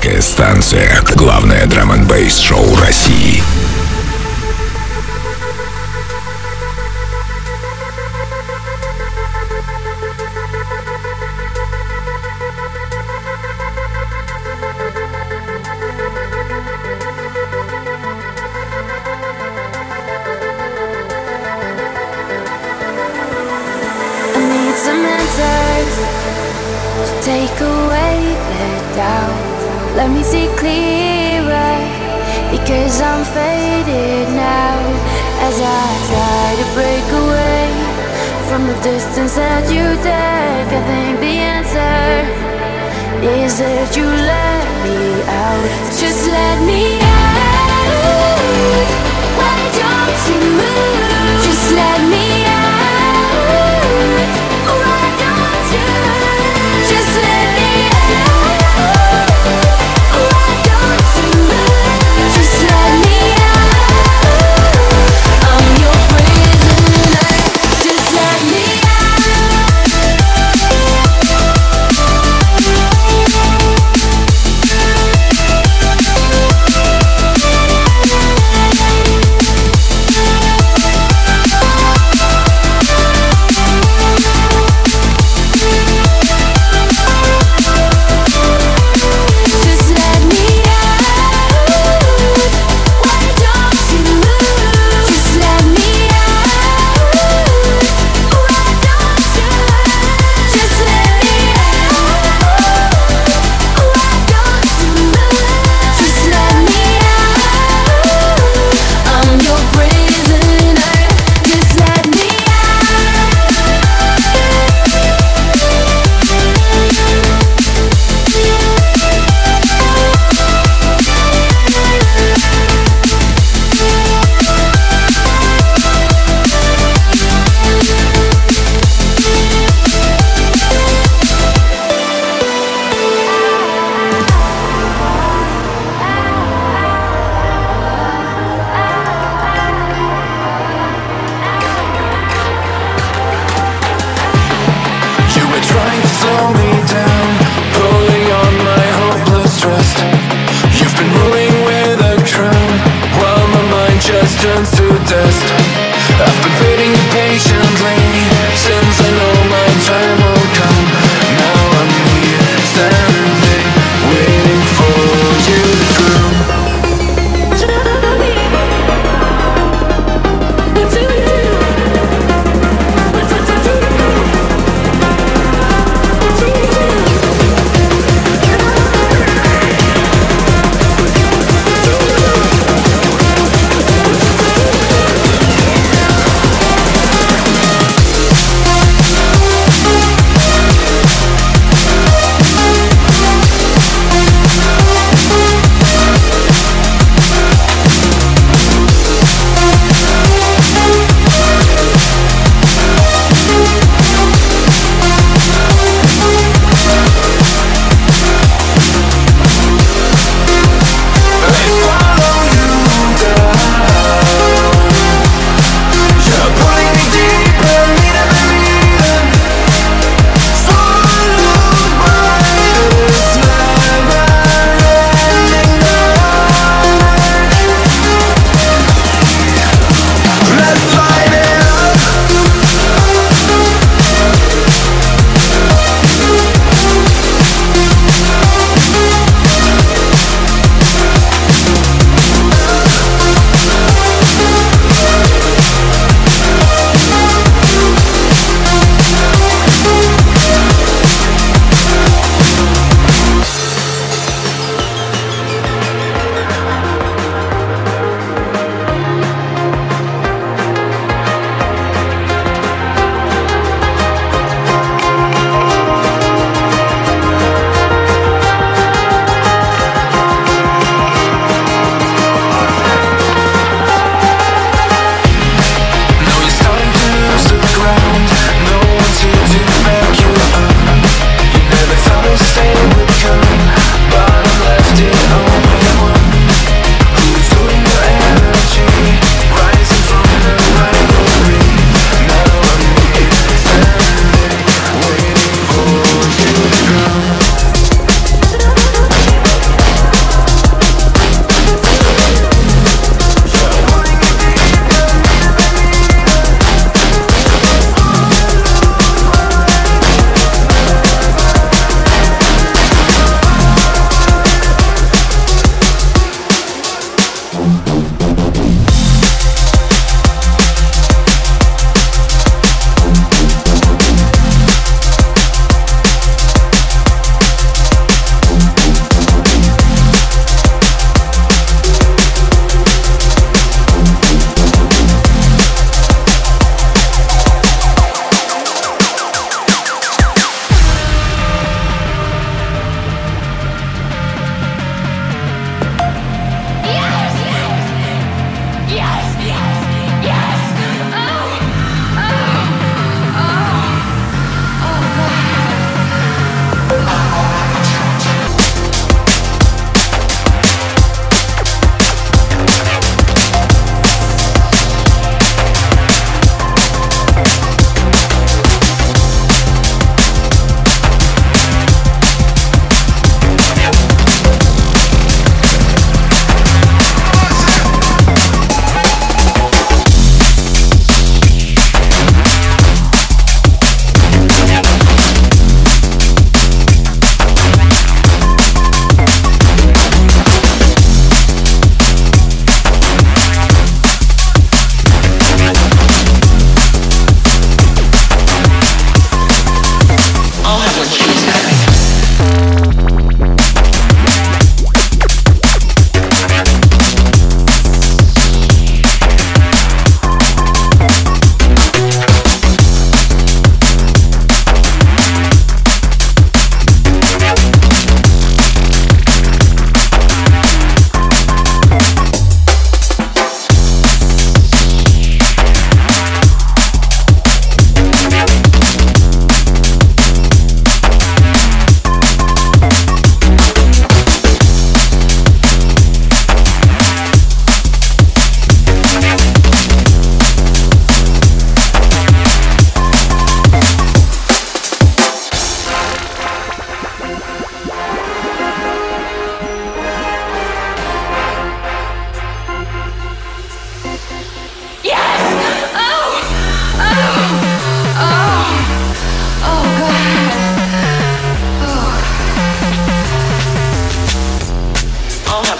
Пиратская станция. Главное драм-н-бейс-шоу России.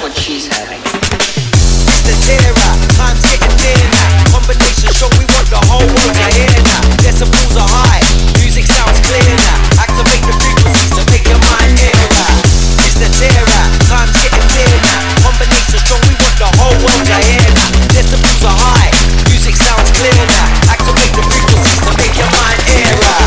what she's having. It's the Zira, time's getting near now. Combination show, we want the whole world to hear now. Decibels are high, music sounds clear now. Activate the frequencies to make your mind hear now. It's the Zira, time's getting near now. Combination show, we want the whole world to hear now. Decibels are high, music sounds clear now. Activate the frequencies to make your mind hear now.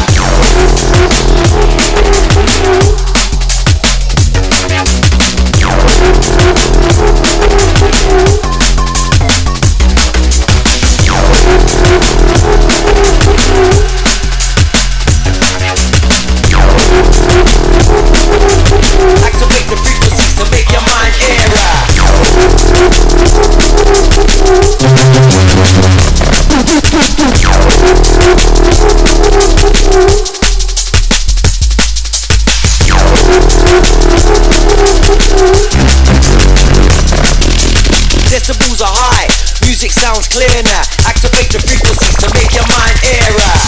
Decibels are high, music sounds clear now. Activate the frequencies to make your mind air out.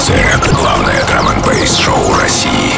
станция. Главное драм-н-бейс-шоу России.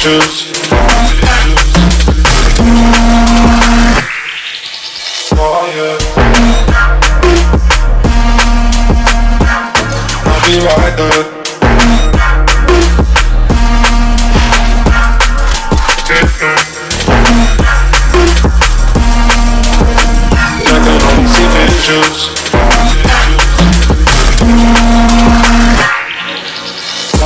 juice. Oh yeah, I'll be right there. Juice. Oh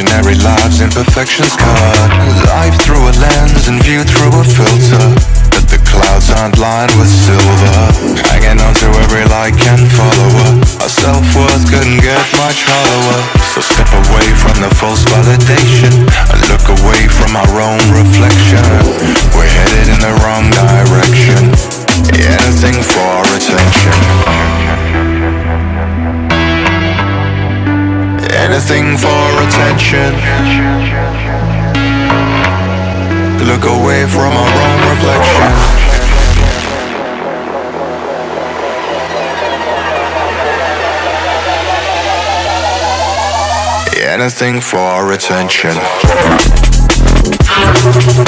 imaginary lives, imperfections cut. Life through a lens and viewed through a filter, but the clouds aren't lined with silver. Hanging on to every like and follower, our self-worth couldn't get much hollower. So step away from the false validation and look away from our own reflection. We're headed in the wrong direction, anything for our attention. Anything for attention. Look away from our own reflection. Anything for our attention. Anything.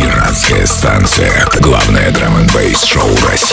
Пиратская станция. Главное драм-н-бейс шоу России.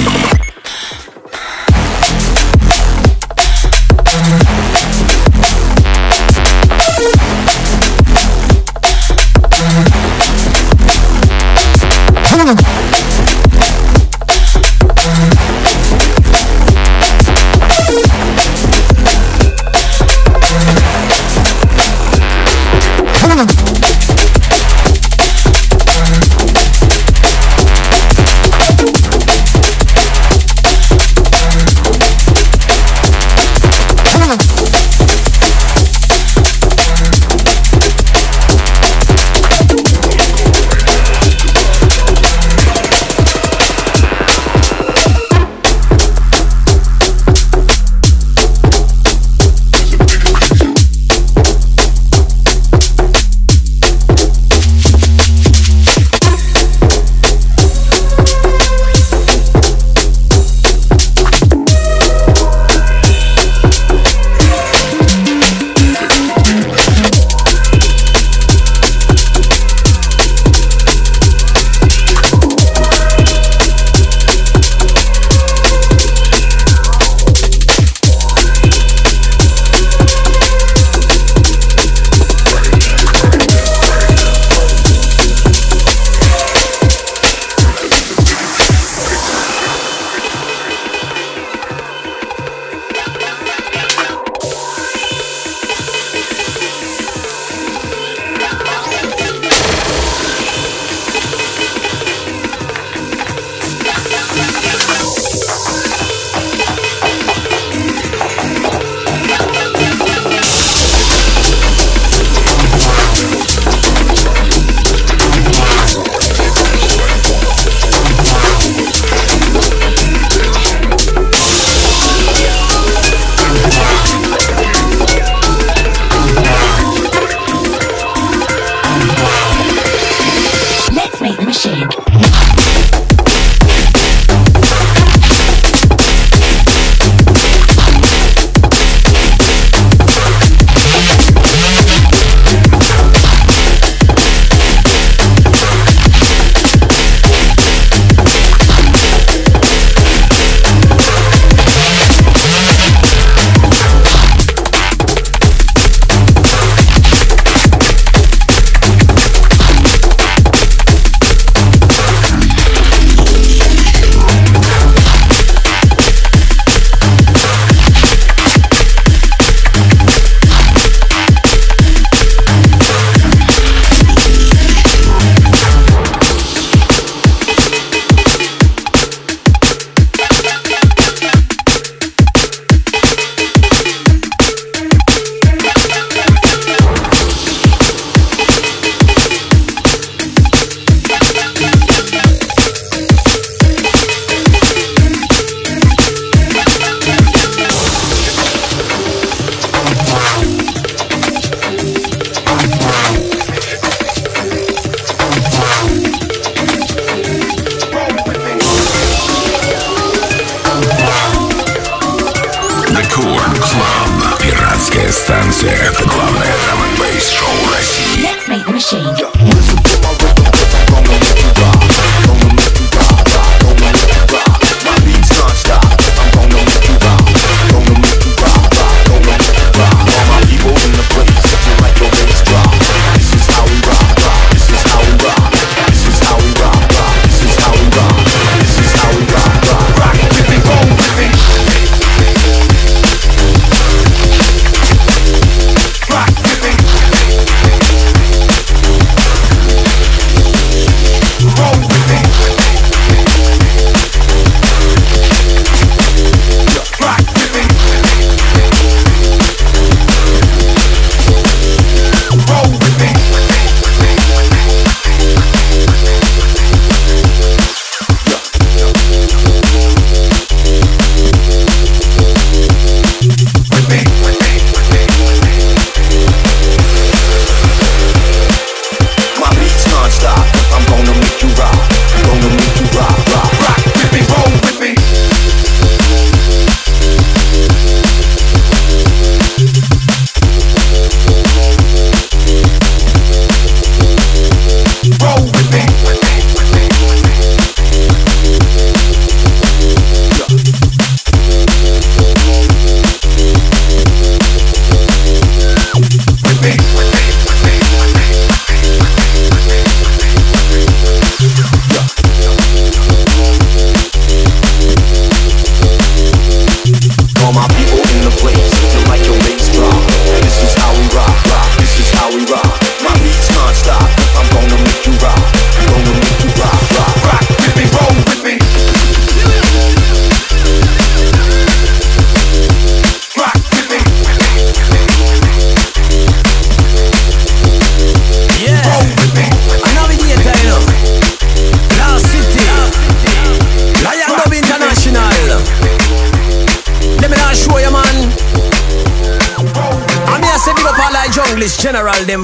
Record Club. Пиратская станция. Это главное драм-н-бейс-шоу России. Let's make the machine.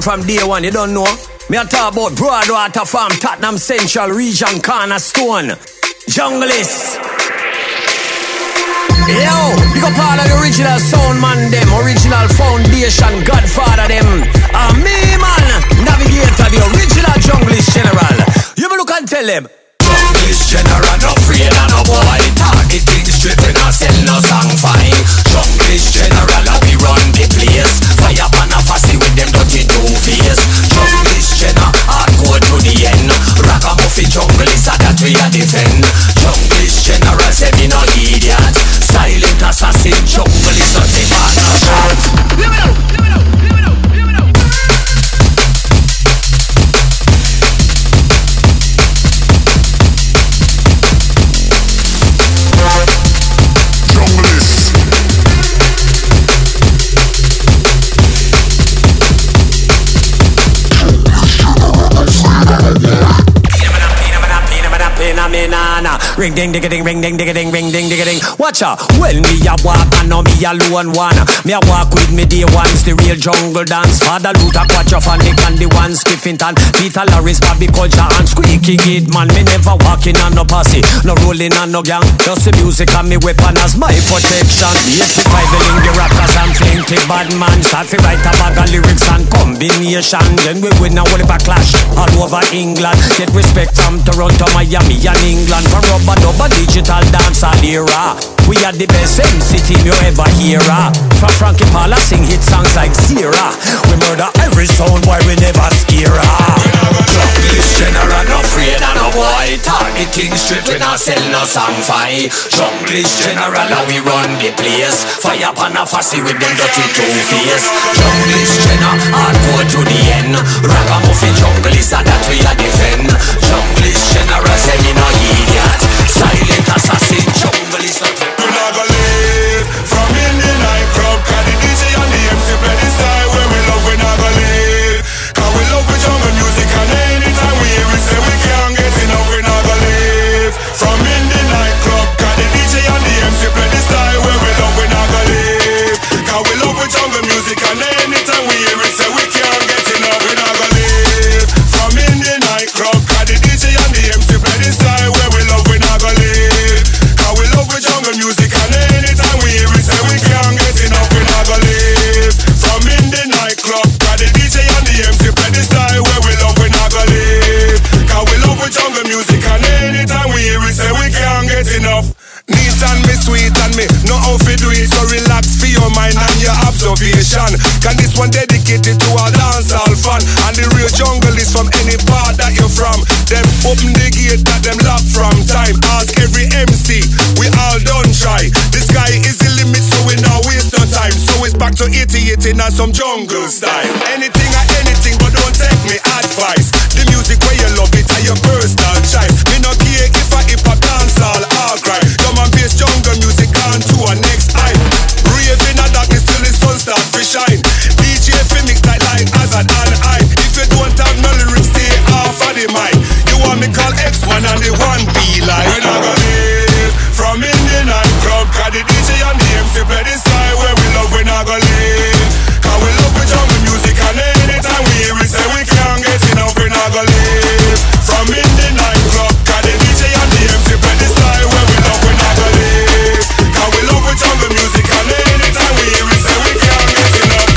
From day one, you don't know. Me I talk about Broadwater Farm, Tottenham Central Region, Cornerstone, Junglist. Yo, you got part of the original sound man them, original foundation, Godfather them. And me man, Navigator, the original Junglist general. You me look and tell them. Junglist general, no free and no boy. Target thing stripping and sell no song fine. Junglist general, I be run the place. Fire pan a fussy with them dirty two-face. Junglist general, hardcore to the end. Rag a muffie junglist, that we a defend. Junglist general, say me no idiot. Silent assassin, junglist not the man a shot. Leave it out, leave it out, leave it out. Ring ding ding ding ring ding ding ding ring ding ding ding. Watch out, when me a walk and now me alone one. Me a walk with me day ones, the real jungle dance. Father Luther Quachoff and Nick and the ones Kiffington Peter Lawrence, Bobby culture and squeaky gate man. Me never walking on no posse, no rolling on no gang. Just the music and me weapon as my protection. The 85 billing the rappers and flinty bad man. Start to write a bag of lyrics and combination. Then we win a whole backlash all over England. Get respect from Toronto, Miami and England. From but over digital dancehall era, we are the best MC team you ever hear. From Frankie Paula sing hit songs like Zira. We murder every sound, why we never scare her. Junglist general, no free and no boy. Target King street, we not sell no Sunfy. Junglist general, how we run the place. Fire pan a fussy with them dirty two-face. Junglist general, hardcore to the end. Rag a muffie junglist, that we a defend. Junglist general, say me no idiot. Silent assassin, jungle is not dead. You not gonna leave from in the night club. Cause the DJ and the MC play this style. When we love, we not gonna leave. Cause we love with jungle music. And anytime we hear it, say we can't get enough. We not gonna leave from in the night club. Cause the DJ and the MC play this style. When we love, we not gonna leave. Cause we love with jungle music. And anytime we hear it, say we can't get enough. We not gonna leave from in the night club. Cause the DJ and the MC play this style. Jungle music. observation. Can this one dedicated to a dancehall fan and the real junglist from any part that you're from. Them open the gate that them lock from time. Ask every MC, we all done try. This guy is the limit, so we not waste no time. So it's back to 88 and some jungle style. Anything or anything, but don't take me advice. The music where you love it and your personal choice. Me no care if I hip hop dance all cry. Drum and bass jungle music on to our next time. Raving at darkness till the sun start to shine. DJ fi mix like light as an eye. If you don't have no lyrics, stay off of the mic. You want me call X1 and the one be like. We're not gonna live from Indian and club. Cause the DJ and the MC play this style where we love. We're not gonna live. Cause we love the jungle music and anytime we hear it say we can't get enough. We're not gonna live from Indian and club. Cause the DJ and the MC play this style where we love. We're not gonna live. Cause we love the jungle music and anytime we hear it say we can't get enough.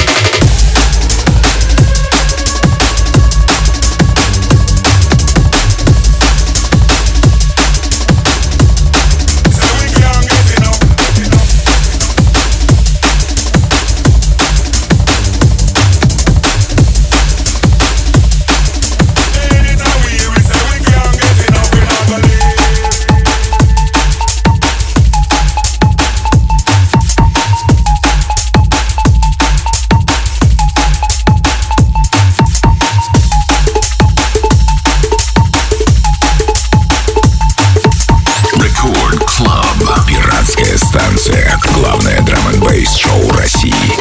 Станция. Главное драм-н-бейс-шоу России.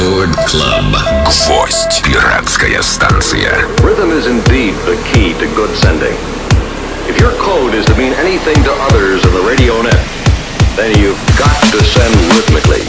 Record Club. Гвоздь. Пиратская станция. Rhythm is indeed the key to good sending. If your code is to mean anything to others in the radio net, then you've got to send rhythmically.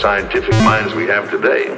scientific minds we have today.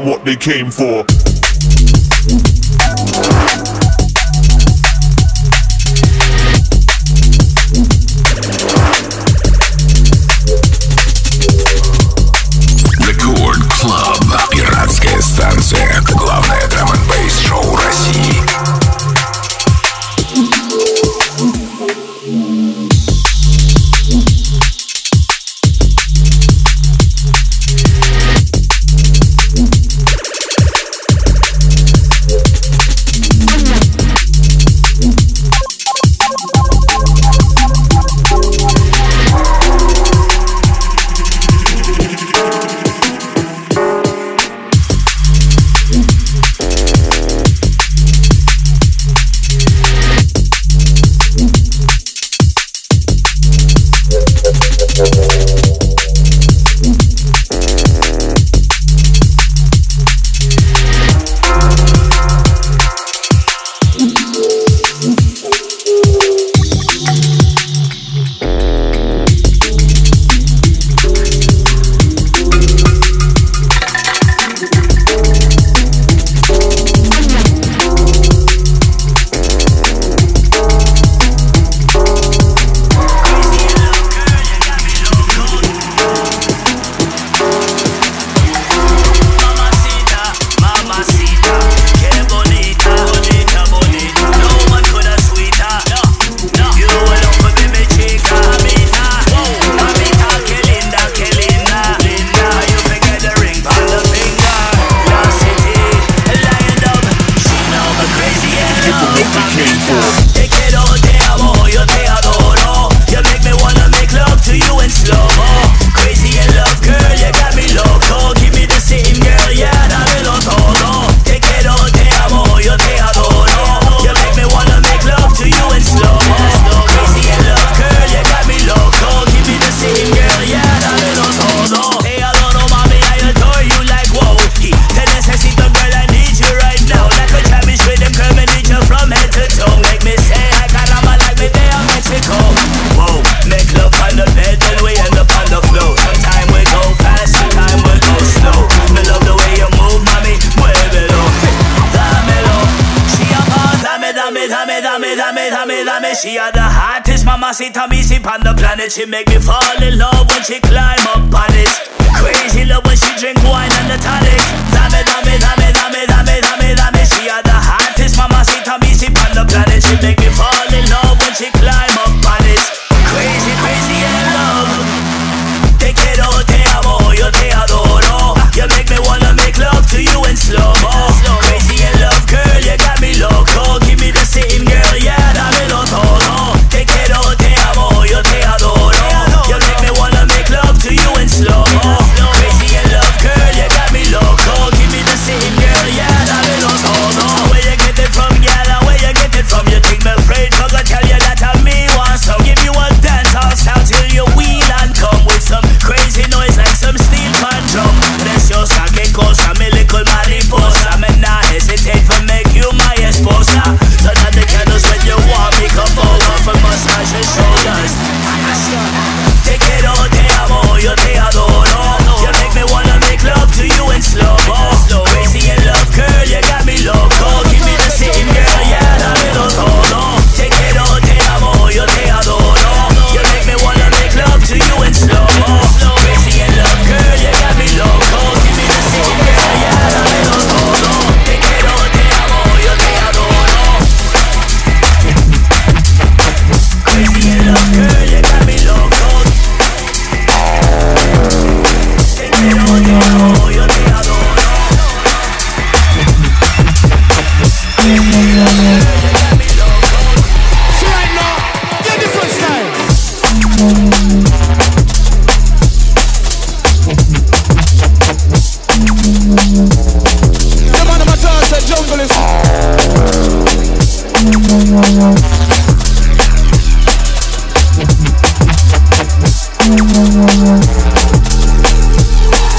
on what they came for. Record Club. Пиратская станция. Главное драм-н-бейс-шоу России. She are the hottest mamacita music on the planet. She make me fall in love when she climb up on it. Crazy love when she drink wine and the tonic. Dame, dame, dame, dame, dame, dame, dame. She are the hottest mamacita music on the planet. She make me fall in love when she climb up on it. Crazy, crazy in love. Te quiero, te amo, yo te adoro. You make me wanna make love to you in slow-mo. Crazy in love, girl, you got me loco. Give me the same girl, yeah.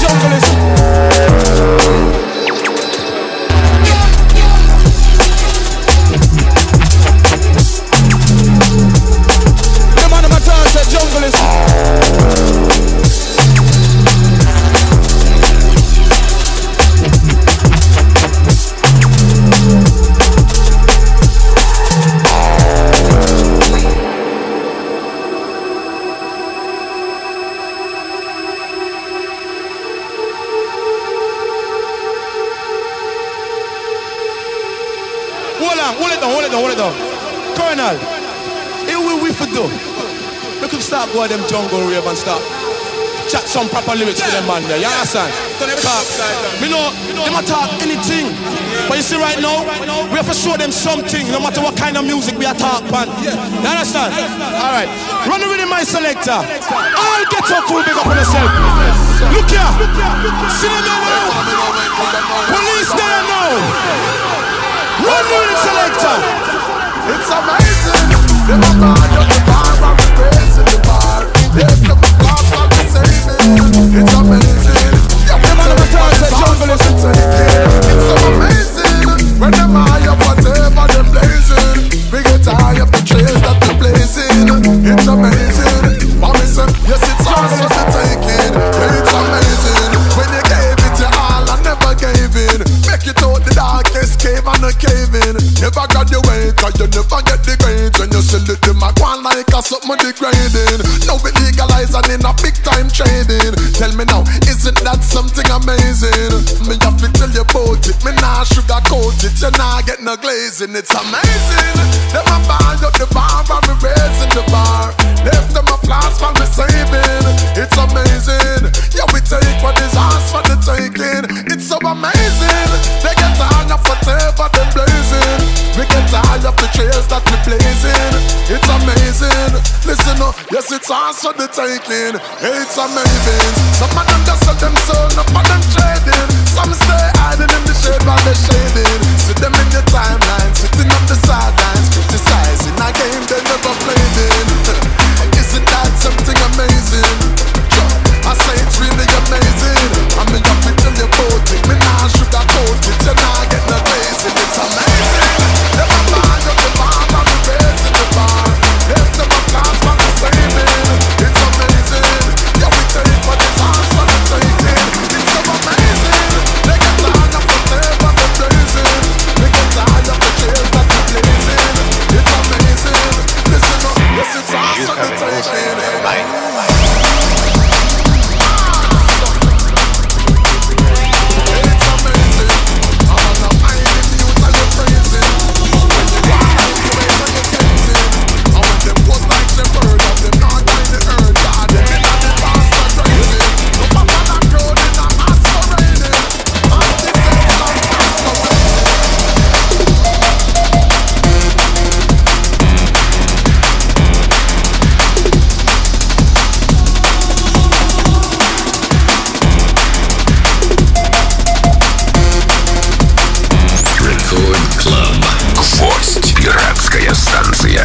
Junglist. down, hold it down. Colonel, here what we for do. Make them start going them jungle rave and start chat some proper lyrics to them man there, you understand? You know, they might talk anything, but you see right now, we have to show them something, no matter what kind of music we are talking man. You understand? Alright, run the rhythm my selector. I'll get your food big up on yourself. Look here, see them now, police there now. Run with the selector. It's amazing. They must have got the bar and the face in the bar. Yes, the bar and the saving. It's amazing. Yeah, we want to return to Junglist. It's so amazing. When them high up whatever they're blazing, we get high up the trails that they're blazing. It's amazing. Mommy said, yes, it's ours to take it. It's amazing. When you gave it to all, I never gave in. Make it out the darkest cave and the cave in. Never graduate, cause you never get the grades. When you sell it to my one like a something degrading. Now we legalize and in a big time trading. Tell me now, isn't that something amazing? Me have to tell you about it, me nah sugarcoat it. You nah get no glazing, it's amazing. Them a buy up the bar and we raising the bar. Left them a flask for me saving. It's amazing. Yeah, we take what is ours for the taking. It's so amazing. They get high up whatever they blazing. We get high up the trails that we blazing. It's amazing. Listen up, yes it's ours for the taking. It's amazing. Some of them just sell them soul, none of them trading. Some stay hiding in the shade while they're shading. See them in the timeline, sitting on the sidelines, criticizing a game they never played in. Isn't that something amazing? I say it's really amazing. I mean, I'm feeling your body. Me nah sugarcoat it. You nah get no glazing. It's amazing. Them a buy up the bar and we raising the bar. Left them a class for the saving. It's amazing. Yeah, we take what is ours for the taking. It's so amazing. They get high up the table and they're blazing. They get high up the chairs that they're blazing. It's amazing. Listen up, yes, it's ours for the taking. Пиратская станция.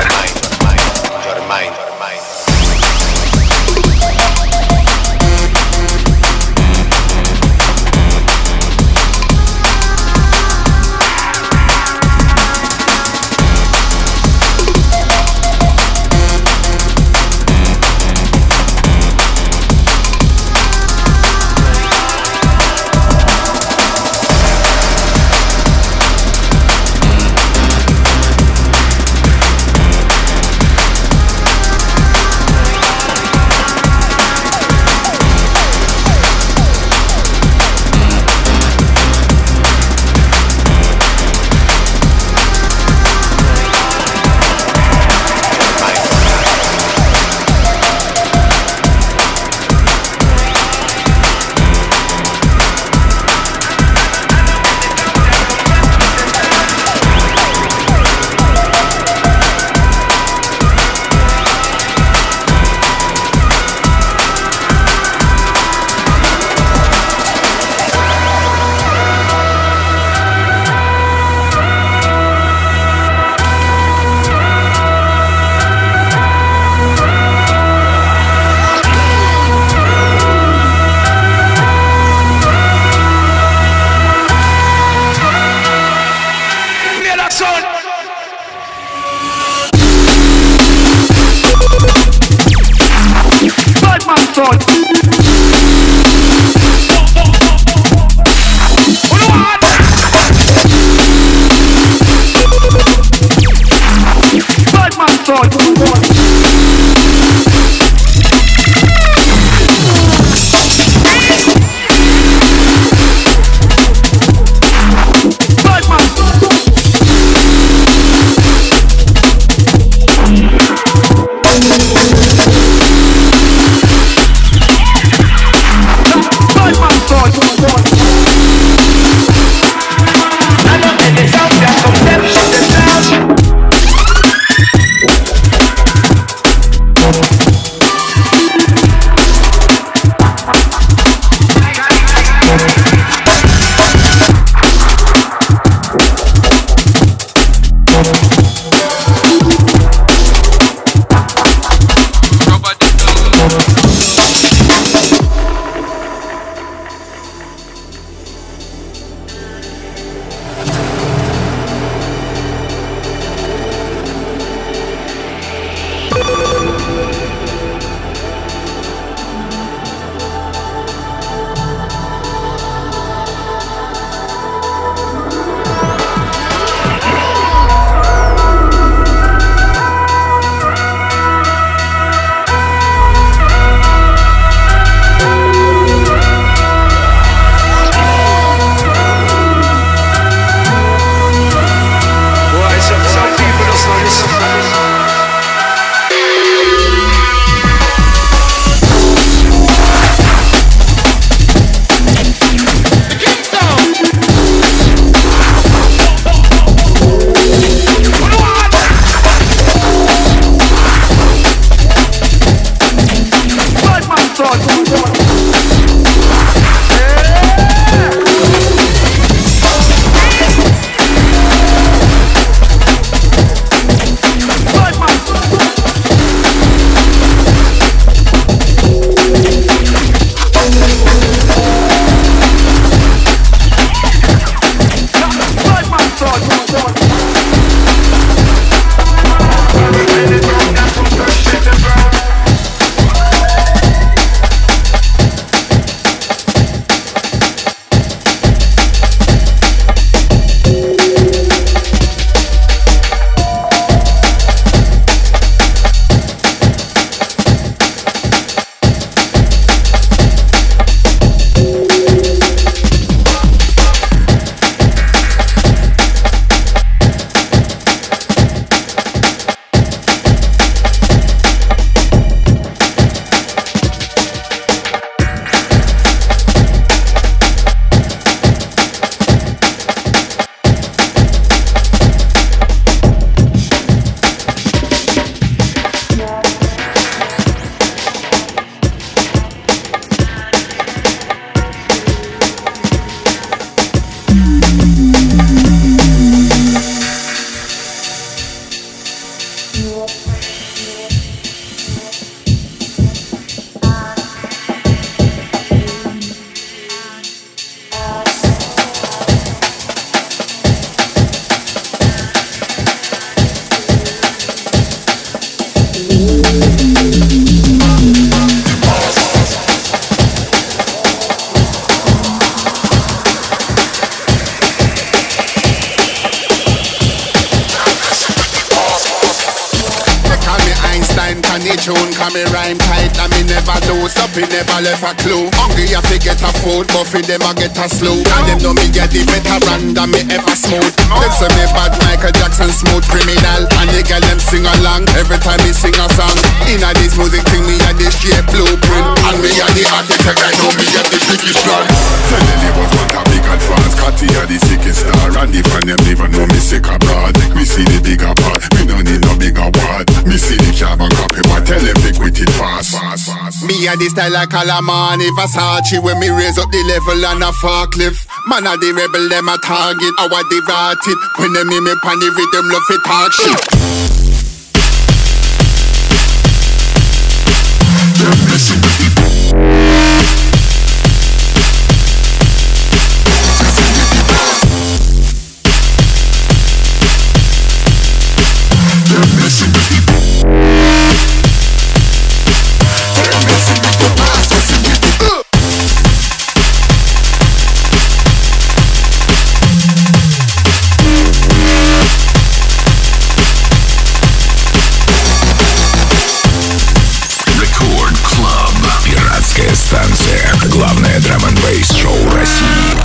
This style like Calamani, Versace. When me raise up the level on a forklift, man a the rebel, them a target. I was the ratted. When them in me pan the rhythm, love it talk shit. Them missing the people. Them missing the people. Станция. Главное драм-н-бейс-шоу России.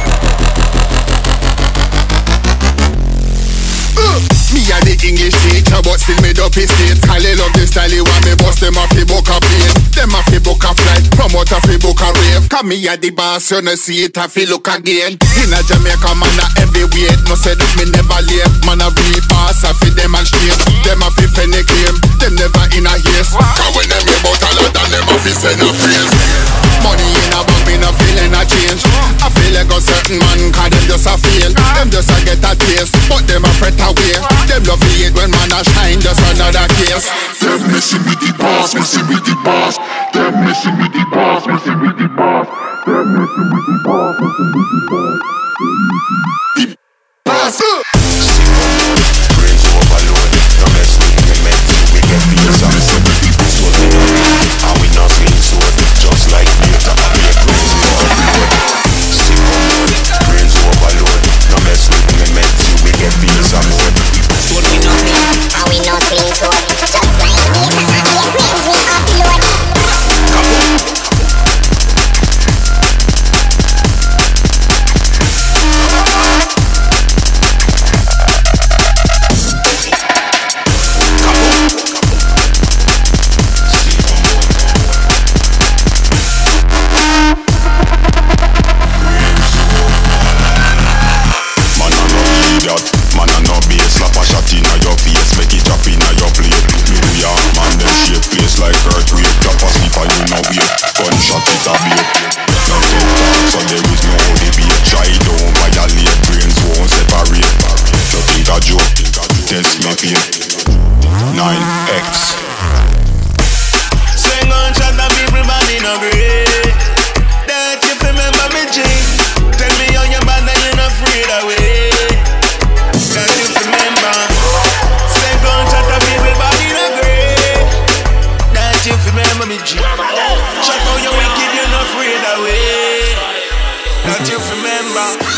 Me a the English teacher, but still made up his state. Cali love this style, he want me bust them off the book a plane. Them off the book a flight, promote off the book a rave. Cause me a the boss, you know see it, I feel look again. In a Jamaica, man a heavyweight. No say that me never late. Man a repass, I feel them and straight. Them off the fennec game, them never in a haste. Cause when them about a lot, and them off the send a praise. Money in a bump, me no feeling a change. I feel like a certain man, cause them just a fail. Them just a get a taste, but them a fret away. Them love me hate when man a shine, just another case. Them messing with the boss, messing with the boss. Them messing with the boss, messing with the boss. Them messing with the boss, messing with the boss. The boss. Brains overload, no mess with me mentally. We get pizza, messing with the boss. So they know me, and we not seen so just like data. We are brains overload, simple mode. Brains overload, no mess with me mentally. We get pizza, messing. We not clean, are we not clean too? Just like me, cause I'm here, we upload. Kaboom! Kaboom! so there is no debate. Try down violate, brains won't separate. So take a joke, test my fate. 9X. Sing on chat that people man in a break. That you remember me, G. Tell me how you're bad and you're not afraid away. That you remember. Sing on chat that people man in a break. That you remember me, G. Chat how you're wicked, you're not afraid away. That you remember.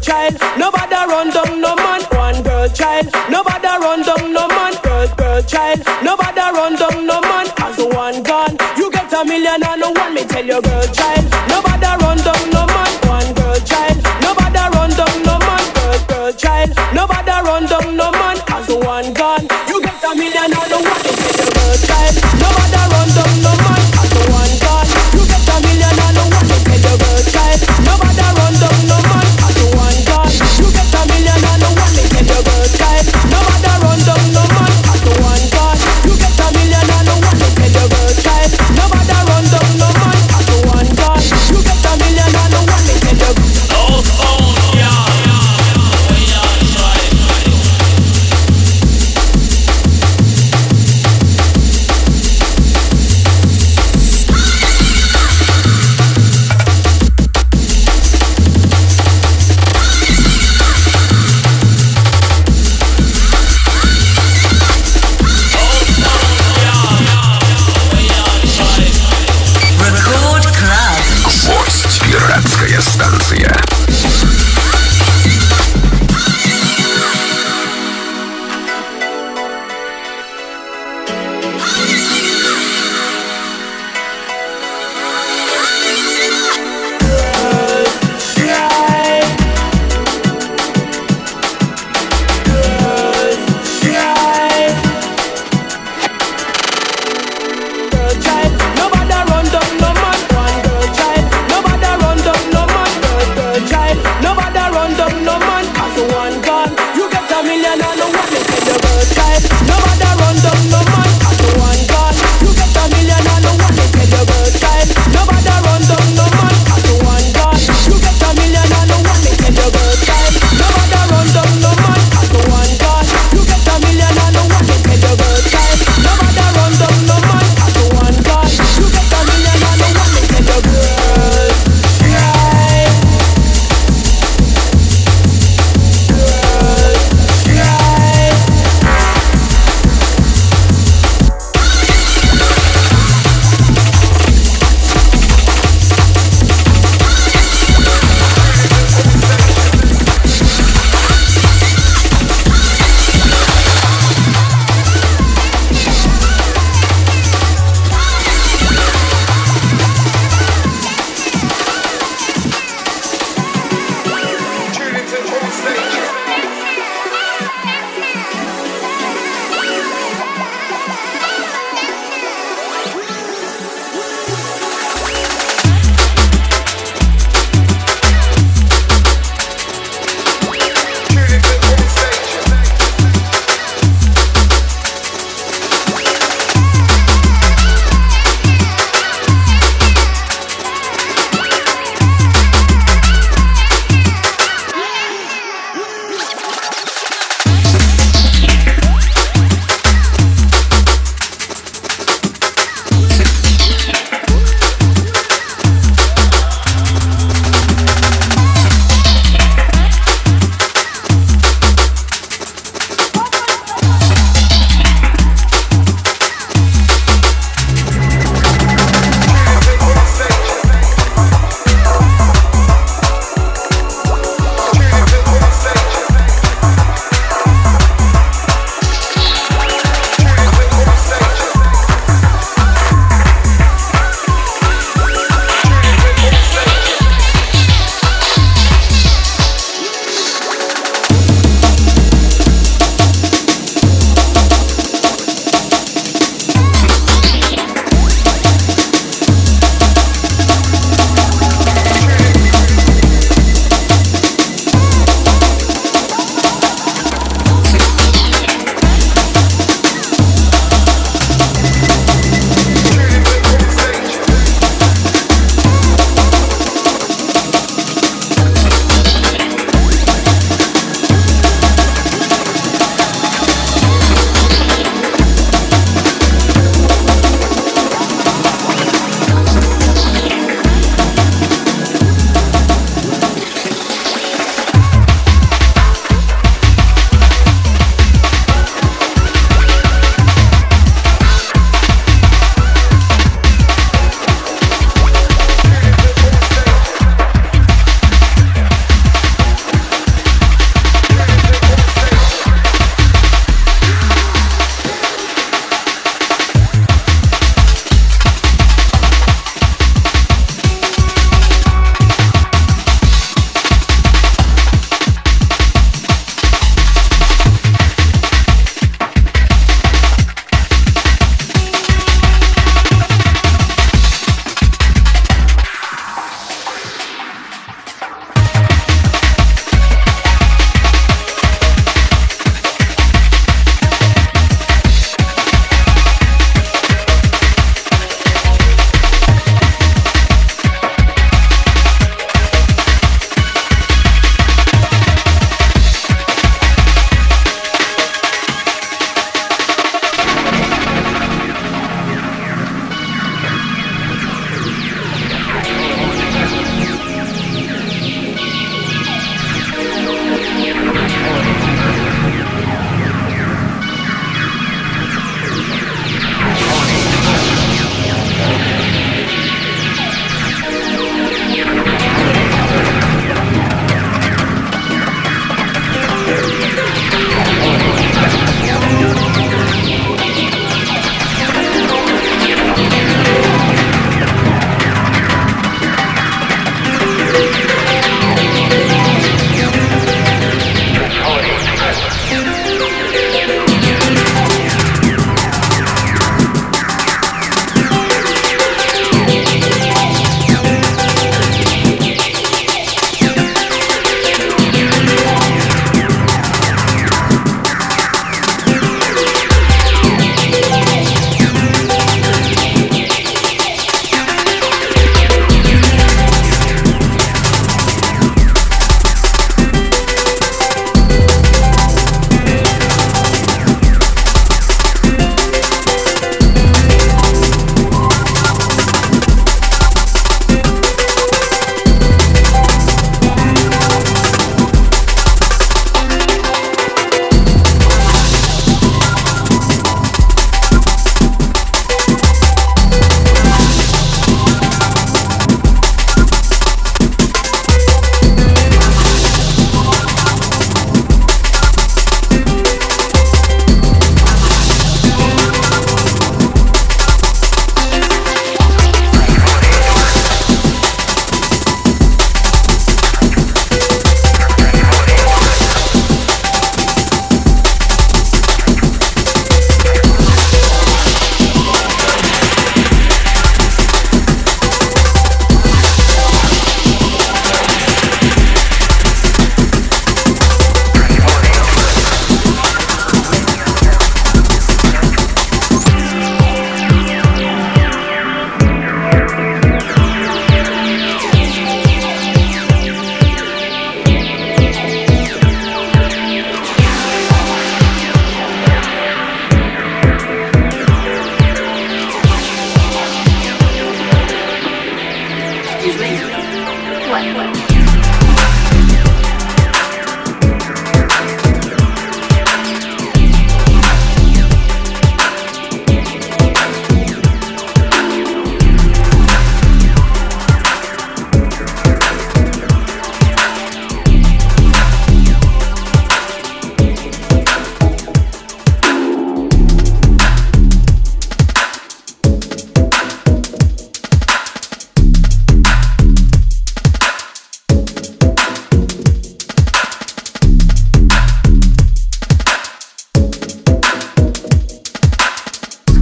Child, nobody run down no man. One girl child, nobody run down no man. Girl child, nobody run down no man. As one gun, you get a million and no one. Me tell you, girl child, nobody run down no man. One girl child, nobody run down no man. Girl child, nobody run down no man. As one gun, you get a million and no one. Me tell you, girl child, nobody run down no man. As one gun, you get a million and no one. Me tell you, girl child, nobody run down no man. You get a million and no one, me tell you, girl child. Nobody run down no man. As one gun, you get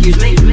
excuse me.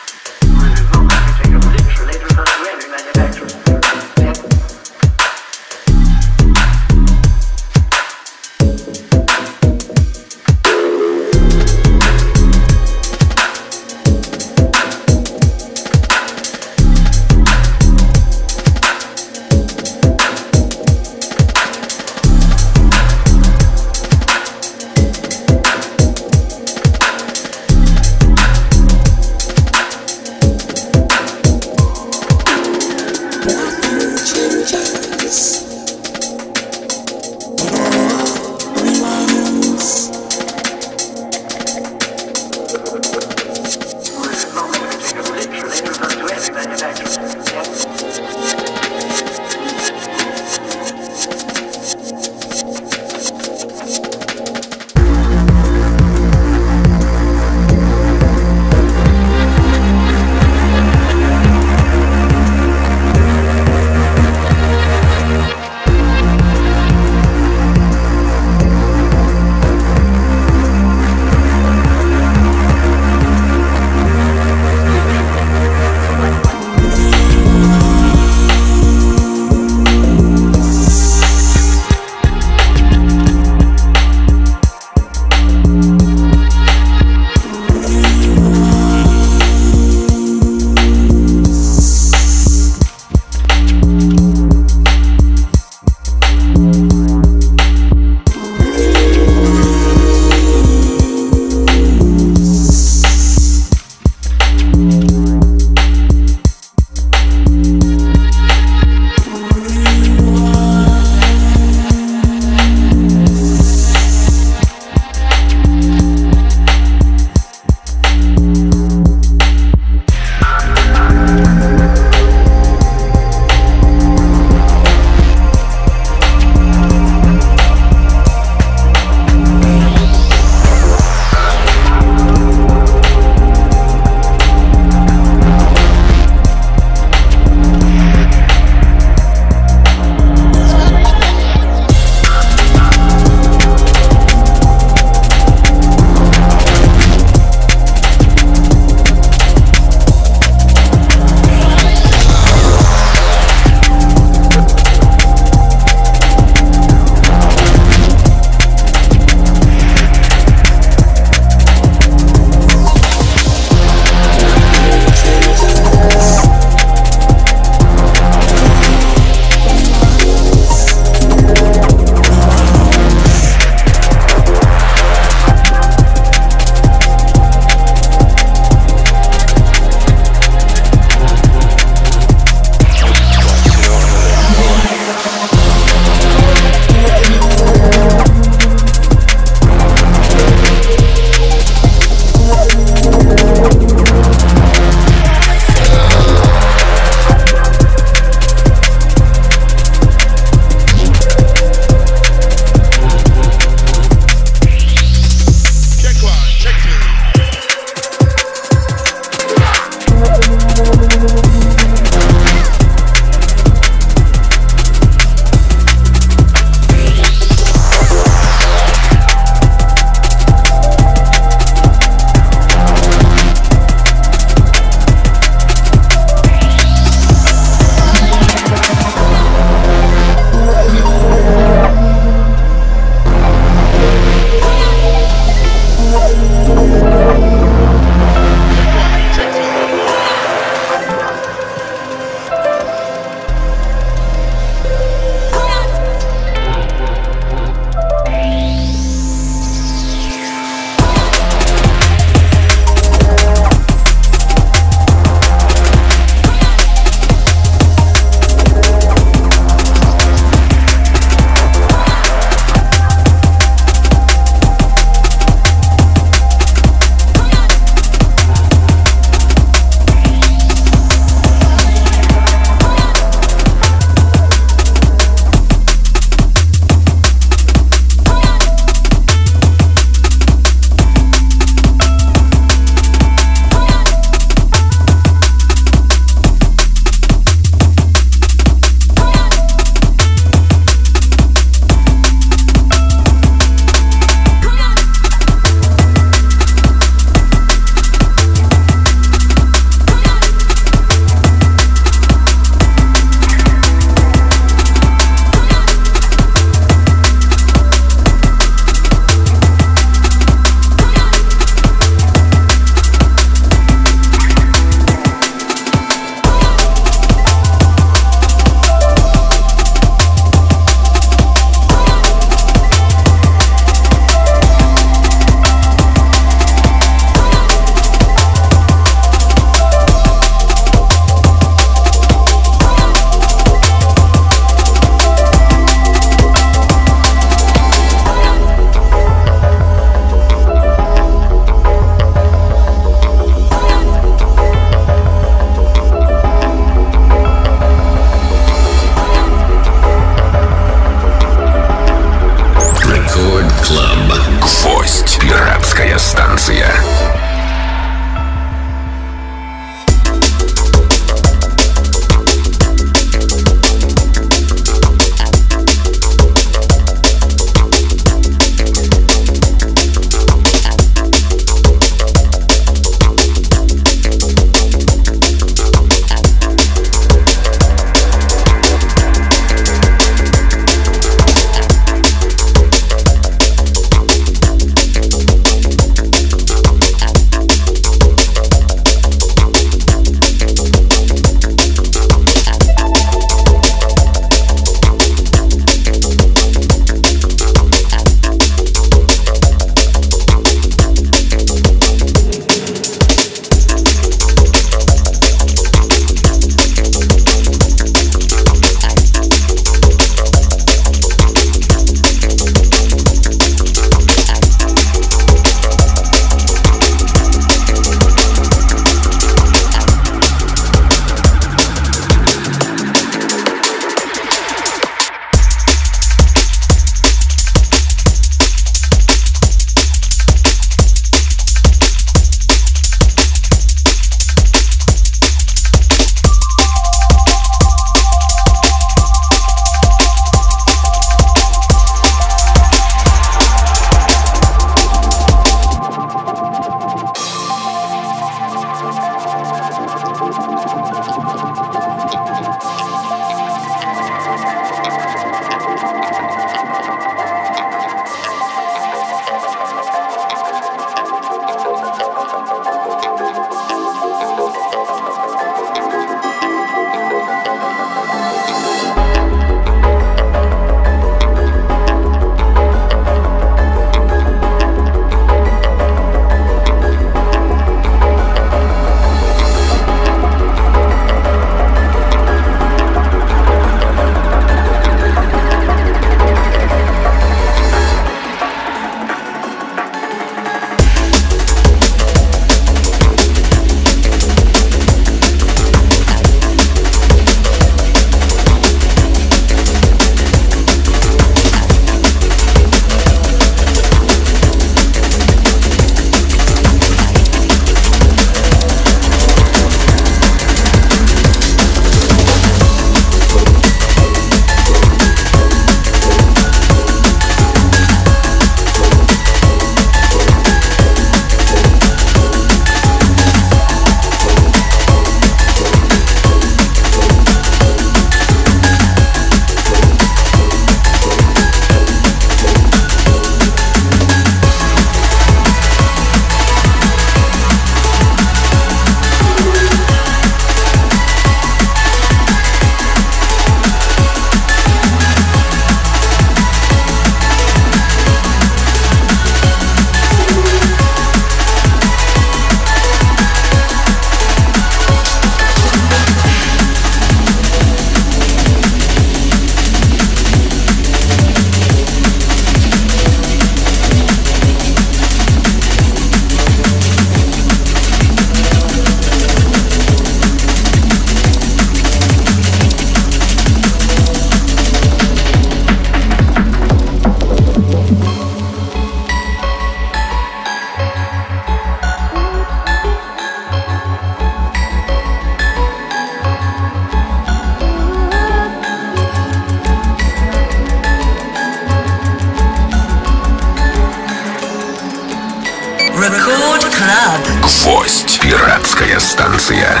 Гвоздь. Пиратская станция.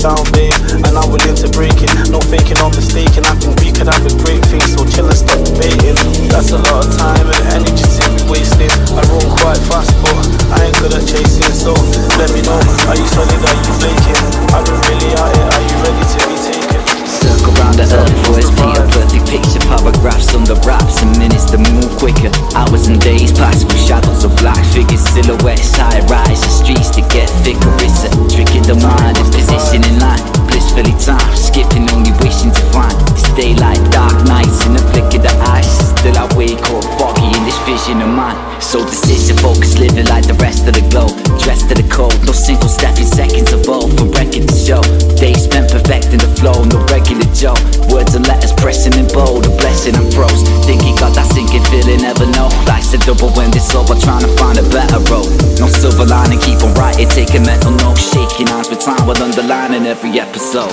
Down, babe, and I'm willing to break it. No faking. with underlining every episode.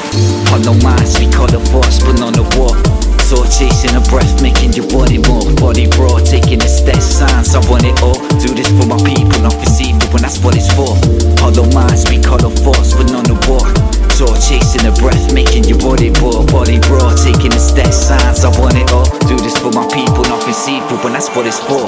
On the lines we call the force, but on the war. So chasing a breath, making your body move. Body raw, taking a step, signs, I want it all. Do this for my people, not for evil, when that's what it's for. Hollow minds, we call the force, but on the war. So chasing a breath, making your body raw. Body raw, taking a step, signs, I want it all. Do this for my people, not for evil, when that's what it's for.